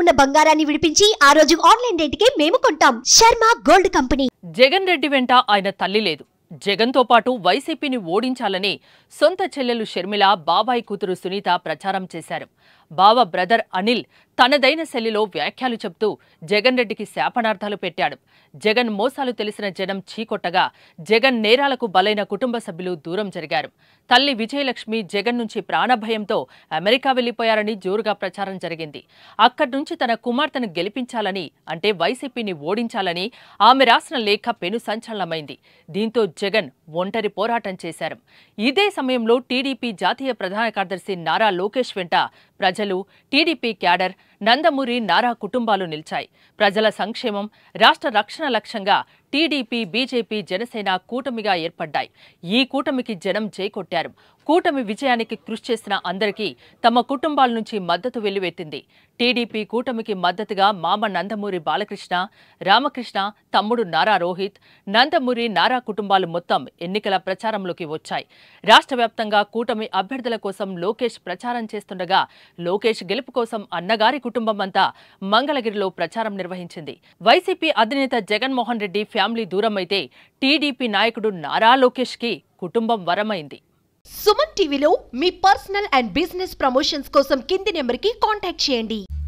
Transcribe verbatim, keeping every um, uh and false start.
ఉన్న బంగారాన్ని విడిపించి ఆ రోజు ఆన్లైన్ రేటుకే మేము కొంటాం. Sharma gold company. జగన్ రెడ్డి వెంట ఆయన తల్లి లేదు. జగన్ తో పాటు వైసీపీని ఓడించాలని సొంత చెల్లెలు షర్మిల, బాబాయి కూతురు సునీత ప్రచారం చేశారు. బావ బ్రదర్ అనిల్ తనదైన శైలిలో వ్యాఖ్యలు చెబుతూ జగన్ రెడ్డికి శాపనార్థాలు పెట్టాడు. జగన్ మోసాలు తెలిసిన జనం చీకొట్టగా జగన్ నేరాలకు బలైన కుటుంబ సభ్యులు దూరం జరిగారు. తల్లి విజయలక్ష్మి జగన్ నుంచి ప్రాణభయంతో అమెరికా వెళ్లిపోయారని జోరుగా ప్రచారం జరిగింది. అక్కడి నుంచి తన కుమార్తెను గెలిపించాలని, అంటే వైసీపీని ఓడించాలని ఆమె రాసిన లేఖ పెను సంచలనమైంది. దీంతో జగన్ ఒంటరి పోరాటం చేశారు. ఇదే సమయంలో టీడీపీ జాతీయ ప్రధాన కార్యదర్శి నారా లోకేష్ వెంట ప్రజలు, టీడీపీ క్యాడర్, నందమూరి, నారా కుటుంబాలు నిలిచాయి. ప్రజల సంక్షేమం, రాష్ట్ర రక్షణ లక్ష్యంగా టీడీపీ, బీజేపీ, జనసేన కూటమిగా ఏర్పడ్డాయి. ఈ కూటమికి జనం జైకొట్టారు. కూటమి విజయానికి కృషి చేసిన అందరికీ తమ కుటుంబాల నుంచి మద్దతు వెల్లువెత్తింది. టీడీపీ కూటమికి మద్దతుగా మామ నందమూరి బాలకృష్ణ, రామకృష్ణ, తమ్ముడు నారా రోహిత్, నందమూరి, నారా కుటుంబాలు మొత్తం ఎన్నికల ప్రచారంలోకి వచ్చాయి. రాష్ట్ర వ్యాప్తంగా కూటమి అభ్యర్థుల కోసం లోకేష్ ప్రచారం చేస్తుండగా లోకేష్ గెలుపు కోసం అన్నగారి కుటుంబం అంతా మంగళగిరిలో ప్రచారం నిర్వహించింది. వైసీపీ అధినేత జగన్మోహన్ రెడ్డి ఫ్యామిలీ దూరమైతే టీడీపీ నాయకుడు నారా లోకేష్ కి కుటుంబం వరమైంది. సుమన్ టీవీలో మీ పర్సనల్ అండ్ బిజినెస్ ప్రమోషన్స్ కోసం కింది నెంబర్కి కాంటాక్ట్ చేయండి.